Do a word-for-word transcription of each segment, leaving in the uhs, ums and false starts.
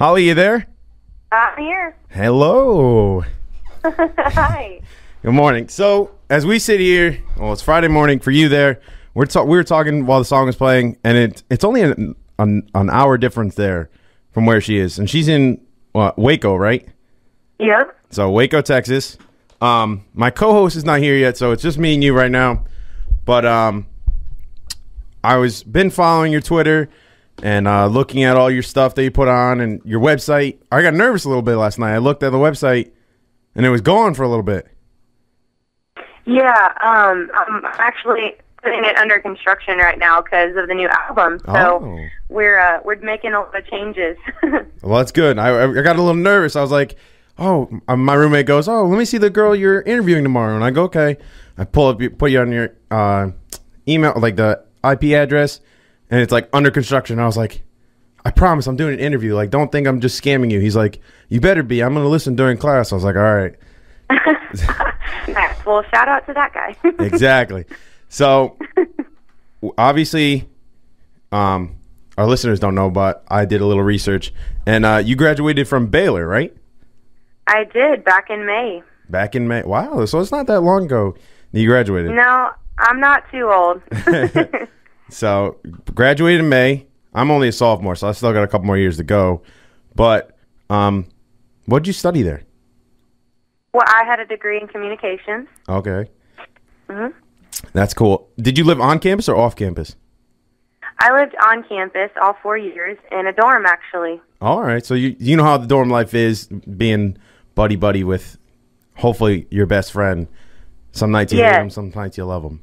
Holly, you there? I'm here. Hello. Hi. Good morning. So as we sit here, well, it's Friday morning for you there. We're ta- we were talking while the song was playing, and it it's only an an, an hour difference there from where she is, and she's in uh, Waco, right? Yep. So Waco, Texas. Um, my co-host is not here yet, so it's just me and you right now. But um, I was been following your Twitter and uh, looking at all your stuff that you put on and your website. I got nervous a little bit last night. I looked at the website, and it was gone for a little bit. Yeah, um, I'm actually putting it under construction right now because of the new album. So oh. we're uh, we're making a lot of changes. Well, that's good. I, I got a little nervous. I was like, oh, my roommate goes, oh, let me see the girl you're interviewing tomorrow. And I go, okay. I pull up, put you on your uh, email, like the I P address, and it's like under construction. I was like, I promise I'm doing an interview. Like, don't think I'm just scamming you. He's like, you better be. I'm going to listen during class. I was like, all right. All right, well, shout out to that guy. Exactly. So, obviously, um, our listeners don't know, but I did a little research. And uh, you graduated from Baylor, right? I did, back in May. Back in May. Wow, so it's not that long ago that you graduated. No, I'm not too old. So, graduated in May. I'm only a sophomore, so I still got a couple more years to go. But um, what did you study there? Well, I had a degree in communications. Okay. Mm-hmm. That's cool. Did you live on campus or off campus? I lived on campus all four years in a dorm, actually. All right. So you you know how the dorm life is, being buddy-buddy with hopefully your best friend. Some nights you yeah. hate them, some nights you love them.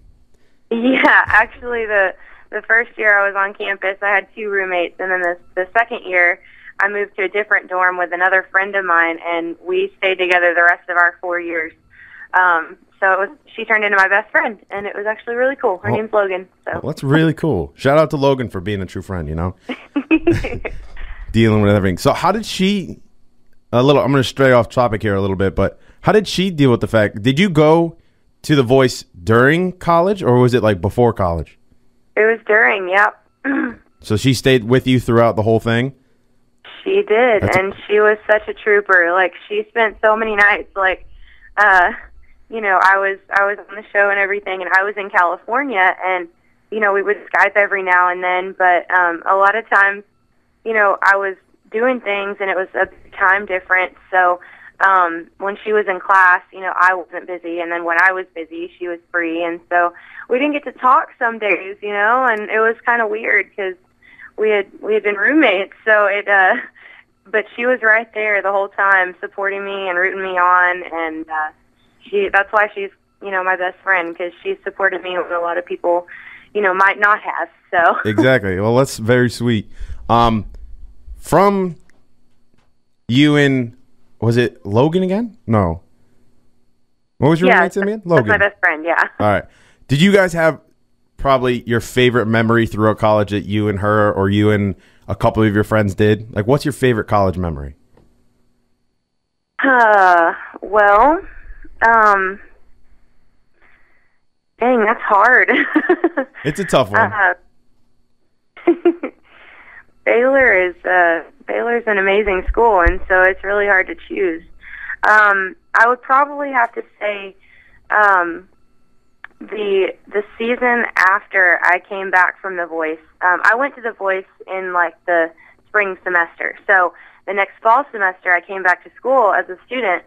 Yeah. Actually, the, the first year I was on campus, I had two roommates. And then the, the second year, I moved to a different dorm with another friend of mine, and we stayed together the rest of our four years. Um, so it was, she turned into my best friend, and it was actually really cool. Her well, name's Logan. So. Well, that's really cool. Shout out to Logan for being a true friend, you know? Dealing with everything. So how did she, a little, I'm going to stray off topic here a little bit, but how did she deal with the fact, did you go to The Voice during college, or was it like before college? It was during, yep. So she stayed with you throughout the whole thing? She did, that's and she was such a trooper. Like, she spent so many nights, like, uh, you know, I was I was on the show and everything, and I was in California, and, you know, we would Skype every now and then, but um, a lot of times, you know, I was doing things, and it was a time difference, so um, when she was in class, you know, I wasn't busy, and then when I was busy, she was free, and so we didn't get to talk some days, you know, and it was kind of weird, because we had, we had been roommates, so it, uh, but she was right there the whole time, supporting me and rooting me on, and uh, she, that's why she's, you know, my best friend, because she supported me when a lot of people, you know, might not have, so. Exactly. Well, that's very sweet. Um, from you and, was it Logan again? No. What was your yeah, roommate's name again? Logan. That's my best friend, yeah. All right. Did you guys have probably your favorite memory throughout college that you and her or you and a couple of your friends did? Like, what's your favorite college memory? Uh, well, um, dang, that's hard. It's a tough one. Uh, Baylor is, uh, Baylor's an amazing school, and so it's really hard to choose. Um, I would probably have to say, um, The the season after I came back from The Voice, um, I went to The Voice in, like, the spring semester. So the next fall semester, I came back to school as a student,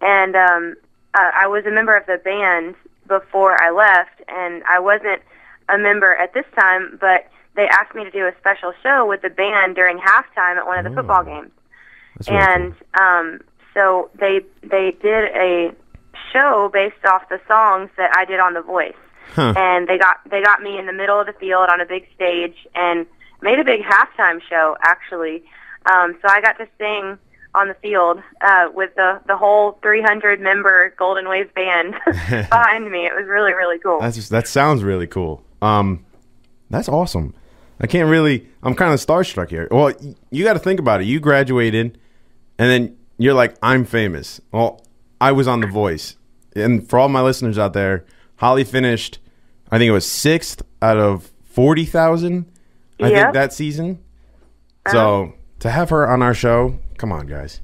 and um, uh, I was a member of the band before I left, and I wasn't a member at this time, but they asked me to do a special show with the band during halftime at one of the oh. football games. That's and cool. um, so they they did a show based off the songs that I did on The Voice, huh. and they got they got me in the middle of the field on a big stage and made a big halftime show, actually. Um, so I got to sing on the field uh, with the the whole three hundred member Golden Waves band behind me. It was really really cool. That's just, that sounds really cool. Um, that's awesome. I can't really. I'm kind of starstruck here. Well, you got to think about it. You graduated, and then you're like, I'm famous. Well, I was on The Voice, and for all my listeners out there, Holly finished, I think it was sixth out of forty thousand, I yep. think, that season. So to have her on our show, come on, guys.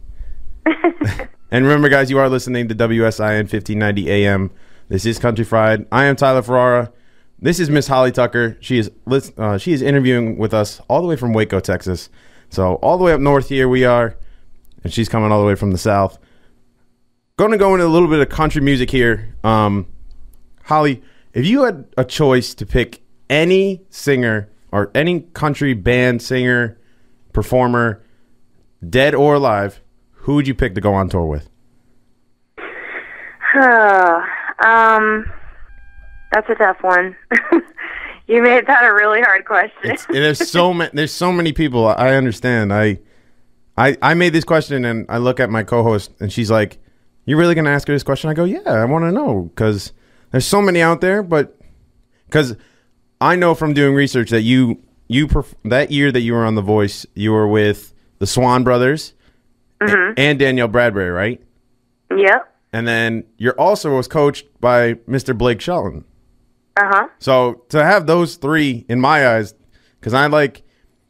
And remember, guys, you are listening to W S I N fifteen ninety A M. This is Country Fried. I am Tyler Ferrara. This is Miss Holly Tucker. She is uh, she is interviewing with us all the way from Waco, Texas. So all the way up north here we are, and she's coming all the way from the south. Going to go into a little bit of country music here. Um, Holly, if you had a choice to pick any singer or any country band, singer, performer, dead or alive, who would you pick to go on tour with? Oh, um, that's a tough one. You made that a really hard question. It's, there's so many. There's so many people. I understand. I, I, I made this question, and I look at my co-host, and she's like, "You're really gonna ask her this question?" I go, "Yeah, I want to know because there's so many out there." But because I know from doing research that you you perf that year that you were on The Voice, you were with the Swon Brothers mm-hmm. and, and Danielle Bradbery, right? Yep. And then you're also was coached by Mister Blake Shelton. Uh-huh. So to have those three in my eyes, because I like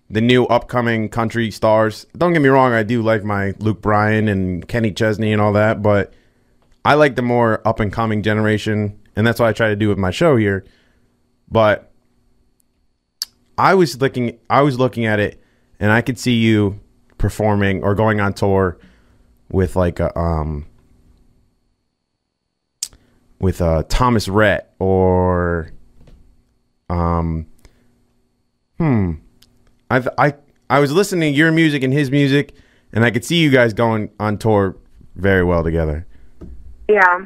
the new upcoming country stars. Don't get me wrong, I do like my Luke Bryan and Kenny Chesney and all that, but I like the more up-and-coming generation, and that's what I try to do with my show here. But I was looking, I was looking at it, and I could see you performing or going on tour with like a um. with uh, Thomas Rhett or, um, hmm, I I I was listening to your music and his music, and I could see you guys going on tour very well together. Yeah,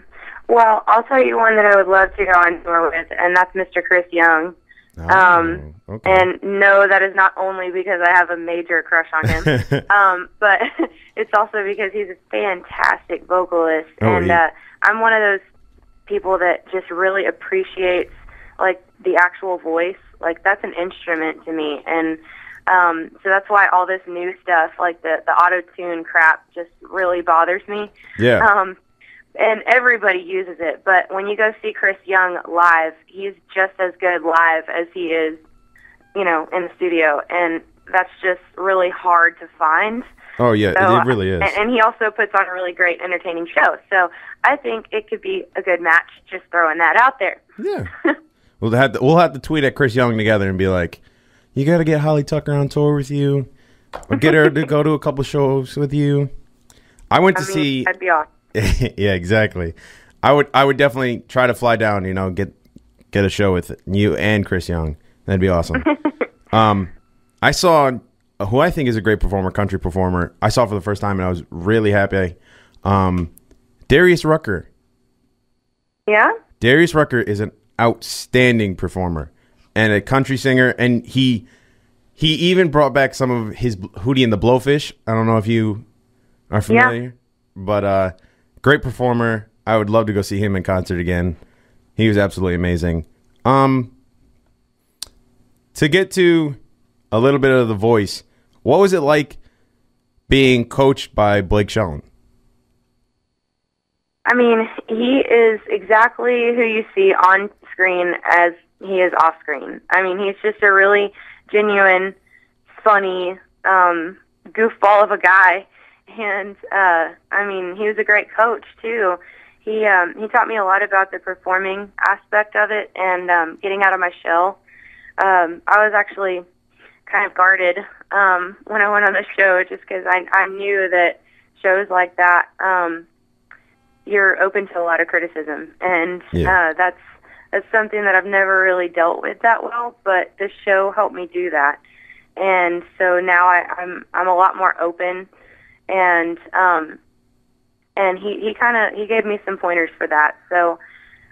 well, I'll tell you one that I would love to go on tour with, and that's Mister Chris Young. Oh, um, okay. And no, that is not only because I have a major crush on him, um, but it's also because he's a fantastic vocalist, oh, and yeah. uh, I'm one of those people that just really appreciates like the actual voice. Like that's an instrument to me, and um, so that's why all this new stuff, like the the auto tune crap, just really bothers me. Yeah. Um, and everybody uses it, but when you go see Chris Young live, he's just as good live as he is, you know, in the studio, and that's just really hard to find. Oh, yeah, so, it really is. And he also puts on a really great, entertaining show. So I think it could be a good match, just throwing that out there. Yeah. We'll, have to, we'll have to tweet at Chris Young together and be like, you got to get Holly Tucker on tour with you. Or get her to go to a couple shows with you. I went I to mean, see... That'd be awesome. Yeah, exactly. I would I would definitely try to fly down, you know, get get a show with you and Chris Young. That'd be awesome. um, I saw... who I think is a great performer, country performer. I saw for the first time, and I was really happy. Um, Darius Rucker. Yeah? Darius Rucker is an outstanding performer and a country singer, and he he even brought back some of his Hootie and the Blowfish. I don't know if you are familiar, yeah. but uh, great performer. I would love to go see him in concert again. He was absolutely amazing. Um, to get to a little bit of The Voice, what was it like being coached by Blake Shelton? I mean, he is exactly who you see on screen as he is off screen. I mean, he's just a really genuine, funny, um, goofball of a guy. And, uh, I mean, he was a great coach, too. He, um, he taught me a lot about the performing aspect of it and um, getting out of my shell. Um, I was actually kind of guarded um, when I went on the show, just because I, I knew that shows like that, um, you're open to a lot of criticism, and yeah. uh, that's that's something that I've never really dealt with that well. But this show helped me do that, and so now I, I'm I'm a lot more open, and um, and he he kind of he gave me some pointers for that. So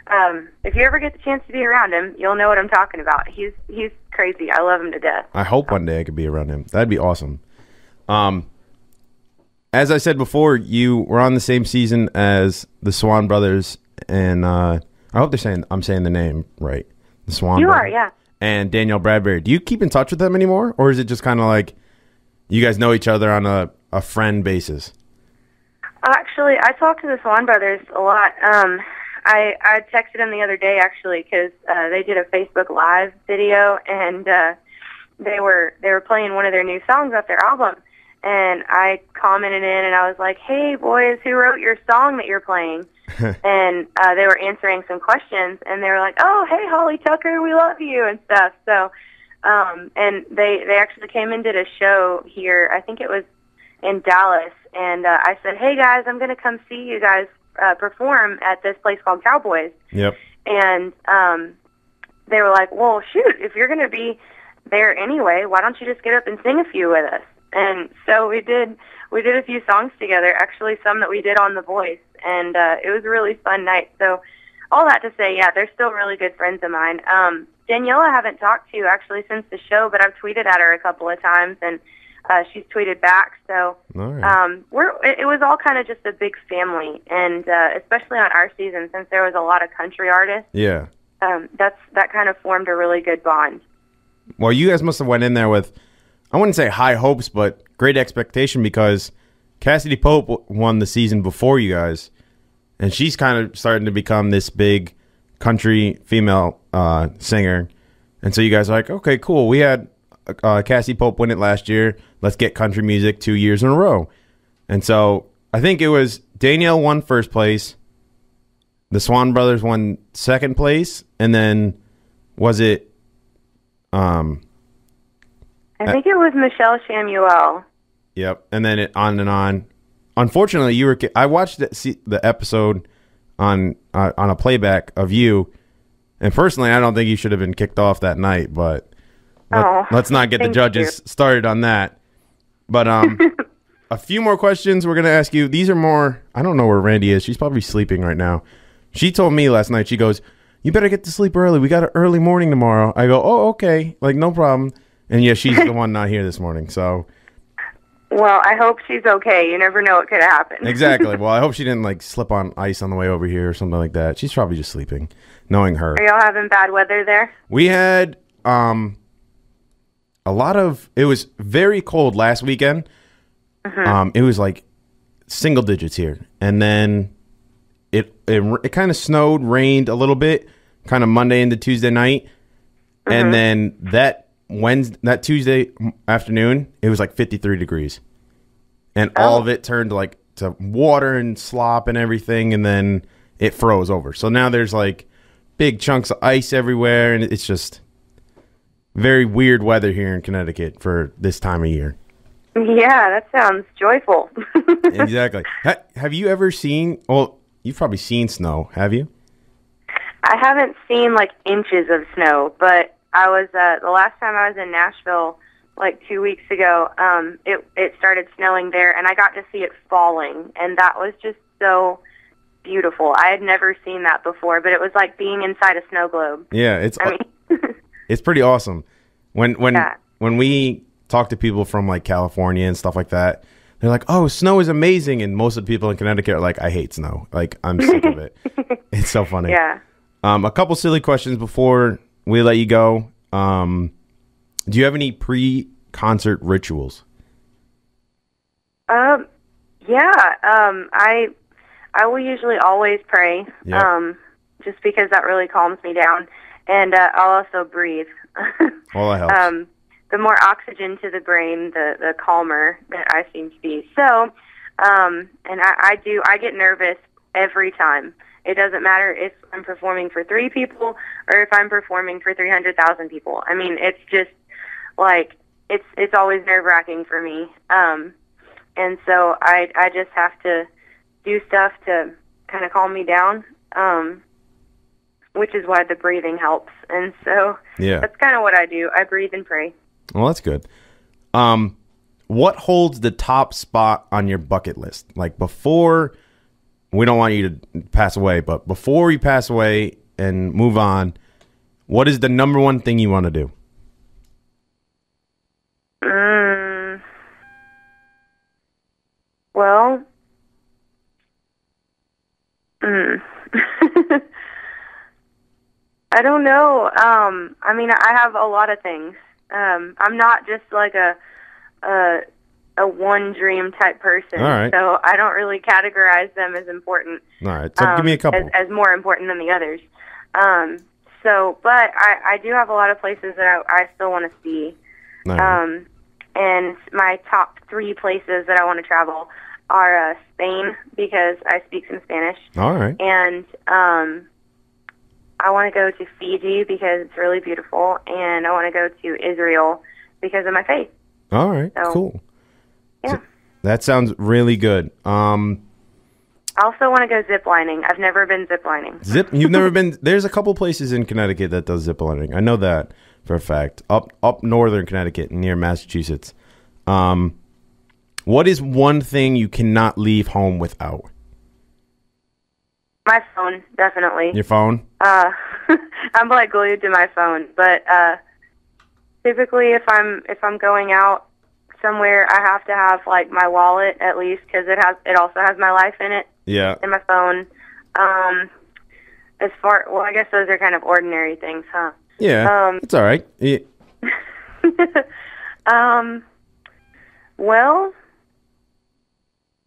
um, if you ever get the chance to be around him, you'll know what I'm talking about. He's he's crazy. I love him to death. I hope one day I could be around him. That'd be awesome. Um, as I said before, you were on the same season as the Swon Brothers, and uh, I hope they're saying I'm saying the name right. The Swon. You Brothers. Are, yeah. And Danielle Bradbery. Do you keep in touch with them anymore, or is it just kind of like you guys know each other on a a friend basis? Actually, I talk to the Swon Brothers a lot. Um, I, I texted them the other day, actually, because uh, they did a Facebook Live video, and uh, they were they were playing one of their new songs off their album, and I commented in, and I was like, hey, boys, who wrote your song that you're playing? And uh, they were answering some questions, and they were like, oh, hey, Holly Tucker, we love you, and stuff. So, um, and they, they actually came and did a show here. I think it was in Dallas, and uh, I said, hey, guys, I'm going to come see you guys uh, perform at this place called Cowboys. Yep. And um, they were like, well, shoot, if you're going to be there anyway, why don't you just get up and sing a few with us? And so we did we did a few songs together, actually some that we did on The Voice, and uh, it was a really fun night. So all that to say, yeah, they're still really good friends of mine. Um, Danielle I haven't talked to actually since the show, but I've tweeted at her a couple of times, and uh, she's tweeted back. So right. um, we're, it, it was all kind of just a big family, and uh, especially on our season, since there was a lot of country artists, yeah, um, that's that kind of formed a really good bond. Well, you guys must have went in there with, I wouldn't say high hopes, but great expectation, because Cassadee Pope won the season before you guys, and she's kind of starting to become this big country female uh, singer. And so you guys are like, okay, cool. We had uh, Cassadee Pope win it last year. Let's get country music two years in a row. And so I think it was Danielle won first place. The Swon Brothers won second place. And then was it... Um, I think it was Michelle Chamuel. Yep, and then it on and on. Unfortunately, you were. I watched the, see, the episode on uh, on a playback of you, and personally, I don't think you should have been kicked off that night. But let, oh, let's not get the judges you. started on that. But um, a few more questions we're gonna ask you. These are more. I don't know where Randy is. She's probably sleeping right now. She told me last night. She goes, you better get to sleep early. We got an early morning tomorrow. I go, oh, okay. Like, no problem. And, yeah, she's the one not here this morning. So, well, I hope she's okay. You never know what could happen. Exactly. Well, I hope she didn't, like, slip on ice on the way over here or something like that. She's probably just sleeping, knowing her. Are y'all having bad weather there? We had um, a lot of – it was very cold last weekend. Mm-hmm. um, it was, like, single digits here. And then – It it, it kind of snowed, rained a little bit, kind of Monday into Tuesday night, mm-hmm. and then that Wednesday, that Tuesday afternoon, it was like fifty-three degrees, and oh. all of it turned like to water and slop and everything, and then it froze over. So now there's like big chunks of ice everywhere, and it's just very weird weather here in Connecticut for this time of year. Yeah, that sounds joyful. Exactly. Ha have you ever seen? Well. You've probably seen snow, have you? I haven't seen, like, inches of snow, but I was, uh, the last time I was in Nashville, like, two weeks ago, um, it, it started snowing there, and I got to see it falling, and that was just so beautiful. I had never seen that before, but it was like being inside a snow globe. Yeah, it's I mean, it's pretty awesome. When, when, yeah. when we talk to people from, like, California and stuff like that, they're like, oh, snow is amazing. And most of the people in Connecticut are like, I hate snow. Like, I'm sick of it. It's so funny. Yeah. Um, a couple silly questions before we let you go. Um, do you have any pre-concert rituals? Um, yeah. Um, I I will usually always pray, yep. um, just because that really calms me down. And uh, I'll also breathe. All that helps. Um, The more oxygen to the brain, the, the calmer that I seem to be. So, um, and I, I do, I get nervous every time. It doesn't matter if I'm performing for three people or if I'm performing for three hundred thousand people. I mean, it's just like, it's, it's always nerve wracking for me. Um, and so I, I just have to do stuff to kind of calm me down. Um, which is why the breathing helps. And so yeah. that's kind of what I do. I breathe and pray. Well, that's good. Um, what holds the top spot on your bucket list? Like before, we don't want you to pass away, but before you pass away and move on, what is the number one thing you want to do? Um, well, mm. I don't know. Um, I mean, I have a lot of things. Um, I'm not just like a, a a one dream type person. All right. So I don't really categorize them as important. All right. So um, give me a couple. As, as more important than the others. Um, so, but I, I do have a lot of places that I, I still want to see. All right. Um, and my top three places that I want to travel are uh, Spain, because I speak some Spanish. All right. And um, I want to go to Fiji because it's really beautiful, and I want to go to Israel because of my faith. All right, so, cool. Yeah. So that sounds really good. Um, I also want to go ziplining. I've never been ziplining. Zip? You've never been? There's a couple places in Connecticut that does ziplining. I know that for a fact. Up up northern Connecticut, near Massachusetts. Um, what is one thing you cannot leave home without? My phone, definitely. Your phone? Uh, I'm like glued to my phone, but uh, typically if I'm if I'm going out somewhere, I have to have like my wallet at least, because it has it also has my life in it. Yeah. And my phone. Um, as far well, I guess those are kind of ordinary things, huh? Yeah. Um, it's all right. Yeah. um. Well.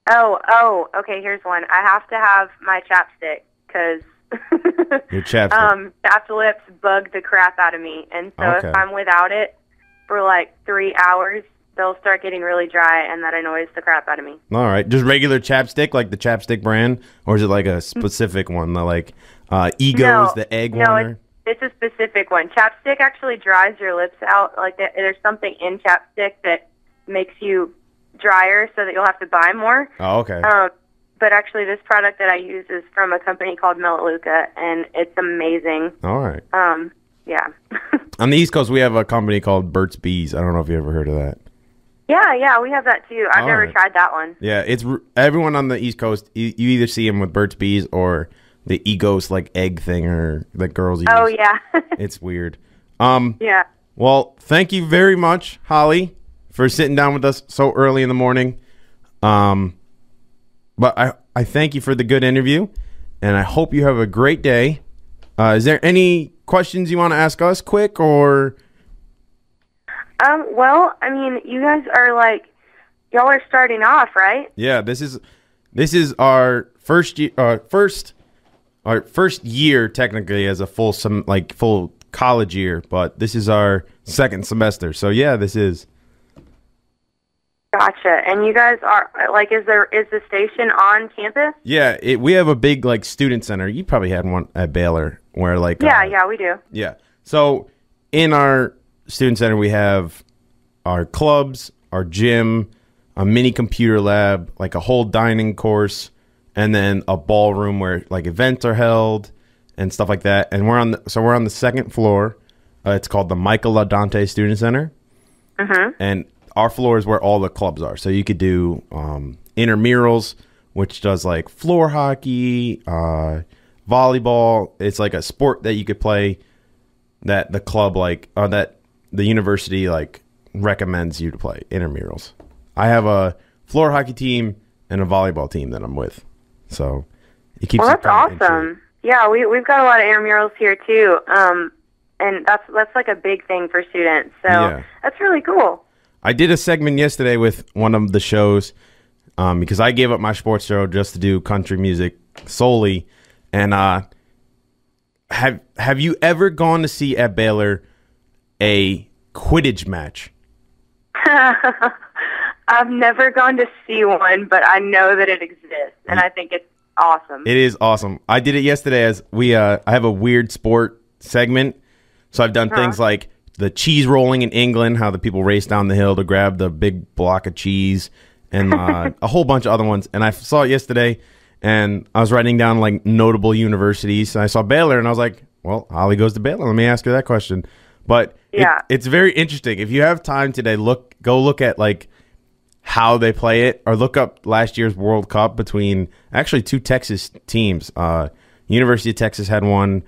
Oh, oh, okay, here's one. I have to have my chapstick, because your chapstick. Um, chapped lips bug the crap out of me. And so okay. if I'm without it for like three hours, they'll start getting really dry, and that annoys the crap out of me. All right. Just regular chapstick, like the chapstick brand? Or is it like a specific one, the, like uh, Ego's, no, the egg no, one? No, it's, it's a specific one. Chapstick actually dries your lips out. Like that, there's something in chapstick that makes you drier, so that you'll have to buy more. Oh, okay. Um, but actually, this product that I use is from a company called Melaleuca, and it's amazing. All right. Um, yeah. On the East Coast, we have a company called Burt's Bees. I don't know if you ever heard of that. Yeah, yeah, we have that too. I've All never right. tried that one. Yeah, it's everyone on the East Coast. You, you either see them with Burt's Bees or the Ego's like egg thing, or the girls use. Oh yeah. It's weird. Um. Yeah. Well, thank you very much, Holly, for sitting down with us so early in the morning. Um, but I, I thank you for the good interview, and I hope you have a great day. Uh, is there any questions you want to ask us quick, or? Um, well, I mean, you guys are like, y'all are starting off, right? Yeah, this is, this is our first year, uh, first, our first year technically as a full, sem like full college year, but this is our second semester. So yeah, this is. Gotcha. And you guys are like, is there is the station on campus? Yeah, it, we have a big like student center. You probably had one at Baylor where like yeah, uh, yeah, we do. Yeah. So in our student center, we have our clubs, our gym, a mini computer lab, like a whole dining course, and then a ballroom where like events are held and stuff like that. And we're on the, so we're on the second floor. Uh, it's called the Michael LaDante Student Center. Uh-huh. And our floor is where all the clubs are. So you could do um, intramurals, which does like floor hockey, uh, volleyball. It's like a sport that you could play that the club like uh, that the university like recommends you to play, intramurals. I have a floor hockey team and a volleyball team that I'm with. So it keeps. Well, that's awesome. Yeah, we we've got a lot of intramurals here too, um, and that's that's like a big thing for students. So yeah. That's really cool. I did a segment yesterday with one of the shows um, because I gave up my sports show just to do country music solely. And uh, have have you ever gone to see at Baylor a Quidditch match? I've never gone to see one, but I know that it exists, and I think it's awesome. It is awesome. I did it yesterday as we. Uh, I have a weird sport segment, so I've done huh. things like the cheese rolling in England, how the people race down the hill to grab the big block of cheese, and uh, a whole bunch of other ones. And I saw it yesterday, and I was writing down like notable universities, and I saw Baylor, and I was like, well, Holly goes to Baylor. Let me ask her that question. But yeah. it, it's very interesting. If you have time today, look, go look at like how they play it, or look up last year's World Cup between actually two Texas teams. Uh, University of Texas had one,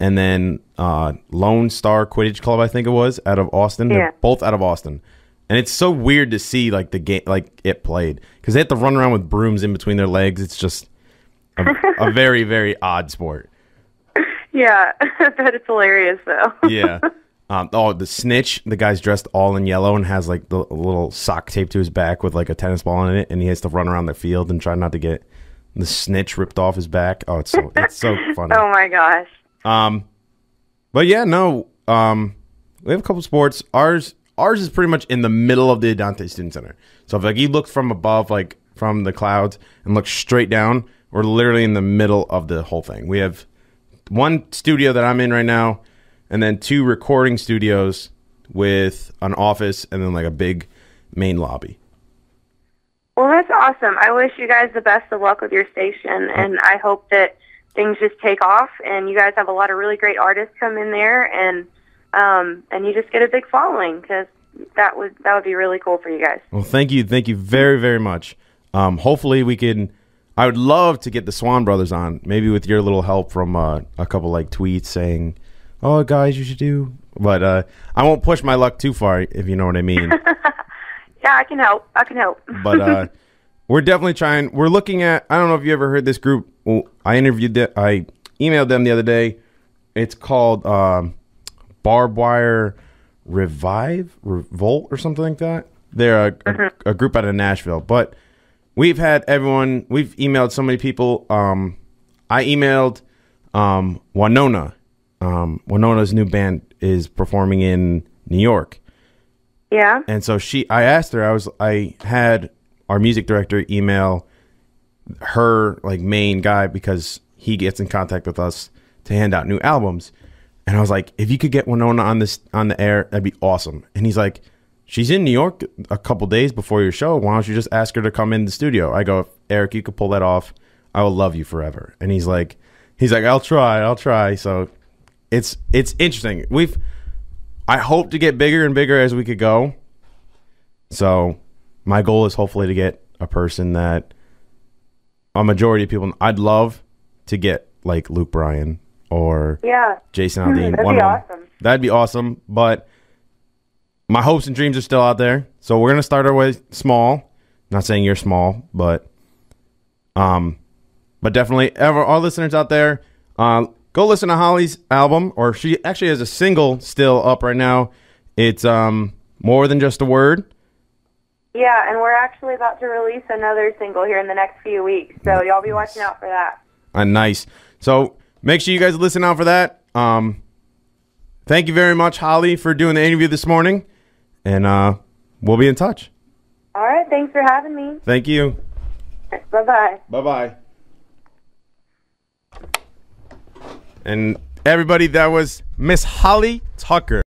and then uh, Lone Star Quidditch Club, I think it was, out of Austin. Yeah. They're both out of Austin. And it's so weird to see like the game, like it played, because they have to run around with brooms in between their legs. It's just a, a very, very odd sport. Yeah, but it's hilarious though. Yeah. Um, oh, the snitch. The guy's dressed all in yellow and has like the a little sock taped to his back with like a tennis ball in it, and he has to run around the field and try not to get the snitch ripped off his back. Oh, it's so it's so funny. Oh my gosh. Um, but yeah, no, um, we have a couple sports. Ours, Ours is pretty much in the middle of the LaDante Student Center. So if like you look from above, like from the clouds, and look straight down, we're literally in the middle of the whole thing. We have one studio that I'm in right now, and then two recording studios with an office and then like a big main lobby. Well, that's awesome. I wish you guys the best of luck with your station, and I hope that things just take off, and you guys have a lot of really great artists come in there, and um, and you just get a big following, because that would that would be really cool for you guys. Well, thank you, thank you very very much. Um, hopefully we can. I would love to get the Swon Brothers on, maybe with your little help from uh, a couple like tweets saying, "Oh, guys, you should do." But uh, I won't push my luck too far, if you know what I mean. Yeah, I can help. I can help. But uh, we're definitely trying. We're looking at, I don't know if you ever heard this group. I interviewed them. I emailed them the other day. It's called um, Barbed Wire Revive, Revolt, or something like that. They're a, mm-hmm. a, a group out of Nashville. But we've had everyone. We've emailed so many people. Um, I emailed um, Wynonna. Um, Wynonna's new band is performing in New York. Yeah. And so she, I asked her, I was, I had our music director email her like main guy, because he gets in contact with us to hand out new albums. And I was like, if you could get Wynonna on this, on the air, that'd be awesome. And he's like, she's in New York a couple days before your show. Why don't you just ask her to come in the studio? I go, Eric, you could pull that off, I will love you forever. And he's like, he's like, I'll try, I'll try. So it's, it's interesting. We've, I hope to get bigger and bigger as we could go. So my goal is hopefully to get a person that a majority of people, I'd love to get like Luke Bryan or yeah. Jason Aldean. That'd be awesome. That'd be awesome. But my hopes and dreams are still out there. So we're going to start our way small. Not saying you're small, but um, but definitely ever all listeners out there, uh, go listen to Holly's album, or she actually has a single still up right now. It's um, More Than Just a Word. Yeah, and we're actually about to release another single here in the next few weeks, so y'all be watching out for that. Uh, nice. So make sure you guys listen out for that. Um, thank you very much, Holly, for doing the interview this morning, and uh, we'll be in touch. All right, thanks for having me. Thank you. Bye-bye. Bye-bye. And everybody, that was Miss Holly Tucker.